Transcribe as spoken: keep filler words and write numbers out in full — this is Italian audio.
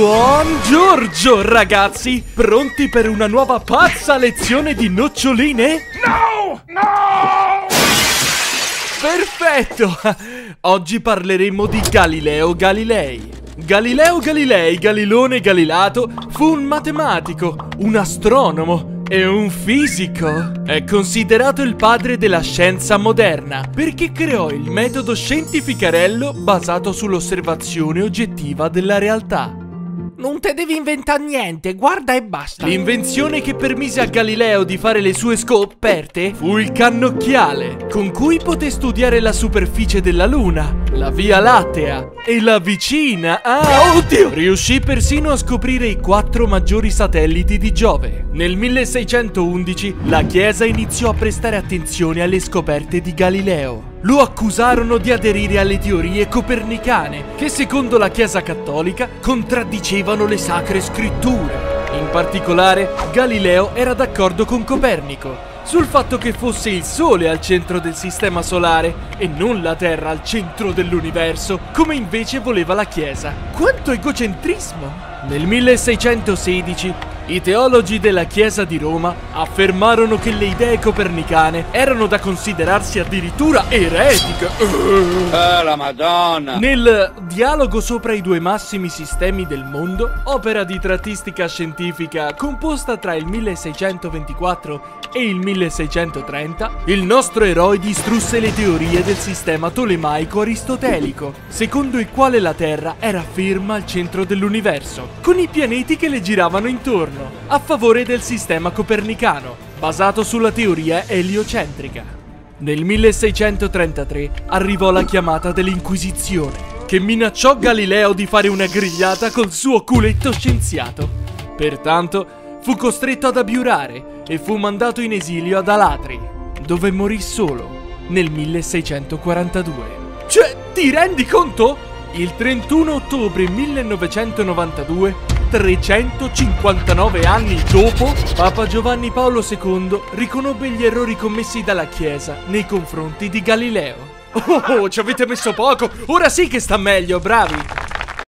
Buongiorno ragazzi! Pronti per una nuova pazza lezione di noccioline? No! No! Perfetto! Oggi parleremo di Galileo Galilei. Galileo Galilei, Galilone Galilato, fu un matematico, un astronomo e un fisico. È considerato il padre della scienza moderna perché creò il metodo scientificarello basato sull'osservazione oggettiva della realtà. Non te devi inventare niente, guarda e basta. L'invenzione che permise a Galileo di fare le sue scoperte fu il cannocchiale, con cui poté studiare la superficie della Luna, la Via Lattea e la vicina. Ah, oddio! Riuscì persino a scoprire i quattro maggiori satelliti di Giove. Nel milleseicentoundici la Chiesa iniziò a prestare attenzione alle scoperte di Galileo. Lo accusarono di aderire alle teorie copernicane, che secondo la Chiesa cattolica contraddicevano le sacre scritture. In particolare, Galileo era d'accordo con Copernico sul fatto che fosse il Sole al centro del sistema solare e non la Terra al centro dell'universo, come invece voleva la Chiesa. Quanto egocentrismo! Nel milleseicentosedicii i teologi della Chiesa di Roma affermarono che le idee copernicane erano da considerarsi addirittura eretiche. Ah, la Madonna! Nel Dialogo sopra i due massimi sistemi del mondo, opera di trattistica scientifica composta tra il milleseicentoventiquattro e il milleseicentotrenta, il nostro eroe distrusse le teorie del sistema tolemaico-aristotelico, secondo il quale la Terra era ferma al centro dell'universo, con i pianeti che le giravano intorno, a favore del sistema copernicano, basato sulla teoria eliocentrica. Nel milleseicentotrentatré arrivò la chiamata dell'Inquisizione, che minacciò Galileo di fare una grigliata col suo culetto scienziato. Pertanto fu costretto ad abiurare e fu mandato in esilio ad Alatri, dove morì solo nel milleseicentoquarantadue. Cioè, ti rendi conto? Il trentuno ottobre millenovecentonovantadue, trecentocinquantanove anni dopo, Papa Giovanni Paolo secondo riconobbe gli errori commessi dalla Chiesa nei confronti di Galileo. Oh, ci avete messo poco! Ora sì che sta meglio, bravi!